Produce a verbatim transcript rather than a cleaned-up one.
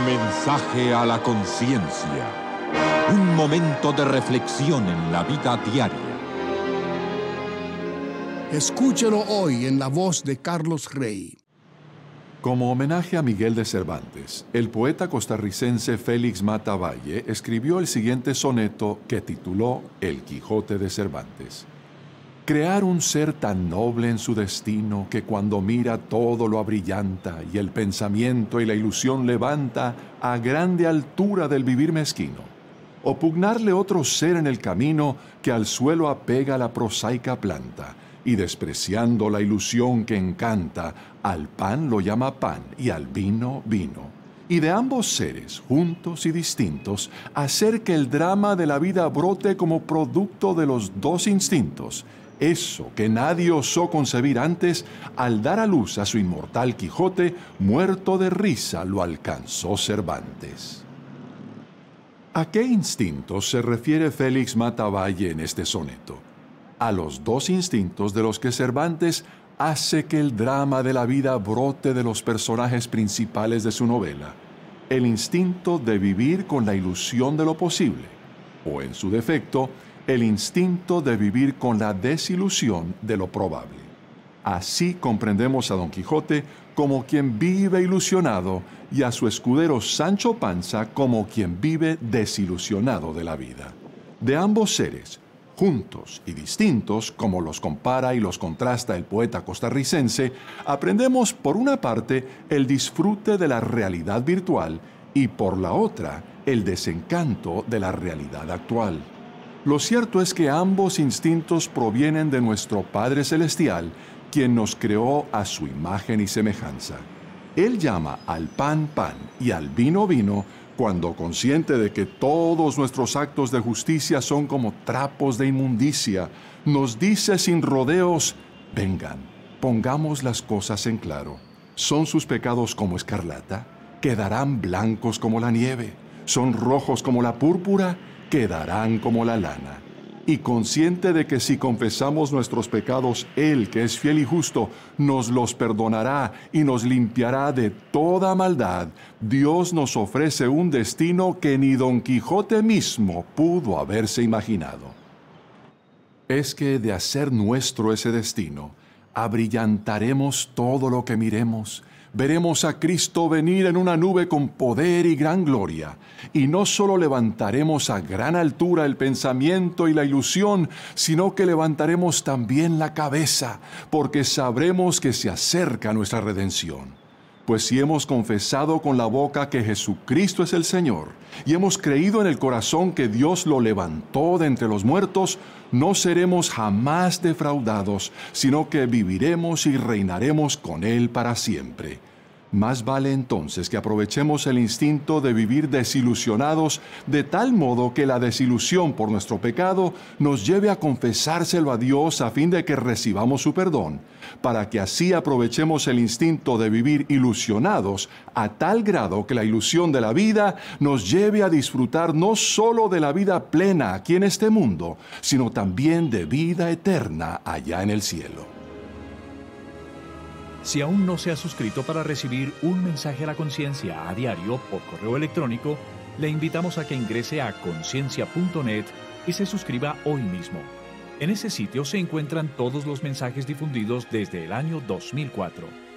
Un mensaje a la conciencia. Un momento de reflexión en la vida diaria. Escúchelo hoy en la voz de Carlos Rey. Como homenaje a Miguel de Cervantes, el poeta costarricense Félix Mata Valle escribió el siguiente soneto que tituló El Quijote de Cervantes. Crear un ser tan noble en su destino que cuando mira todo lo abrillanta y el pensamiento y la ilusión levanta a grande altura del vivir mezquino. O pugnarle otro ser en el camino que al suelo apega la prosaica planta y despreciando la ilusión que encanta, al pan lo llama pan y al vino vino. Y de ambos seres, juntos y distintos, hacer que el drama de la vida brote como producto de los dos instintos. Eso que nadie osó concebir antes, al dar a luz a su inmortal Quijote, muerto de risa lo alcanzó Cervantes. ¿A qué instintos se refiere Félix Mata Valle en este soneto? A los dos instintos de los que Cervantes hace que el drama de la vida brote de los personajes principales de su novela, el instinto de vivir con la ilusión de lo posible, o en su defecto, el instinto de vivir con la desilusión de lo probable. Así comprendemos a Don Quijote como quien vive ilusionado y a su escudero Sancho Panza como quien vive desilusionado de la vida. De ambos seres, juntos y distintos, como los compara y los contrasta el poeta costarricense, aprendemos por una parte el disfrute de la realidad virtual y por la otra el desencanto de la realidad actual. Lo cierto es que ambos instintos provienen de nuestro Padre Celestial, quien nos creó a su imagen y semejanza. Él llama al pan pan y al vino vino cuando, consciente de que todos nuestros actos de justicia son como trapos de inmundicia, nos dice sin rodeos, vengan, pongamos las cosas en claro. Son sus pecados como escarlata, quedarán blancos como la nieve, son rojos como la púrpura, quedarán como la lana. Y consciente de que si confesamos nuestros pecados, Él, que es fiel y justo, nos los perdonará y nos limpiará de toda maldad, Dios nos ofrece un destino que ni Don Quijote mismo pudo haberse imaginado. Es que de hacer nuestro ese destino, abrillantaremos todo lo que miremos. Veremos a Cristo venir en una nube con poder y gran gloria, y no solo levantaremos a gran altura el pensamiento y la ilusión, sino que levantaremos también la cabeza, porque sabremos que se acerca nuestra redención. Pues si hemos confesado con la boca que Jesucristo es el Señor, y hemos creído en el corazón que Dios lo levantó de entre los muertos, no seremos jamás defraudados, sino que viviremos y reinaremos con Él para siempre. Más vale entonces que aprovechemos el instinto de vivir desilusionados, de tal modo que la desilusión por nuestro pecado nos lleve a confesárselo a Dios a fin de que recibamos su perdón, para que así aprovechemos el instinto de vivir ilusionados a tal grado que la ilusión de la vida nos lleve a disfrutar no solo de la vida plena aquí en este mundo, sino también de vida eterna allá en el cielo. Si aún no se ha suscrito para recibir Un Mensaje a la Conciencia a diario por correo electrónico, le invitamos a que ingrese a conciencia punto net y se suscriba hoy mismo. En ese sitio se encuentran todos los mensajes difundidos desde el año dos mil cuatro.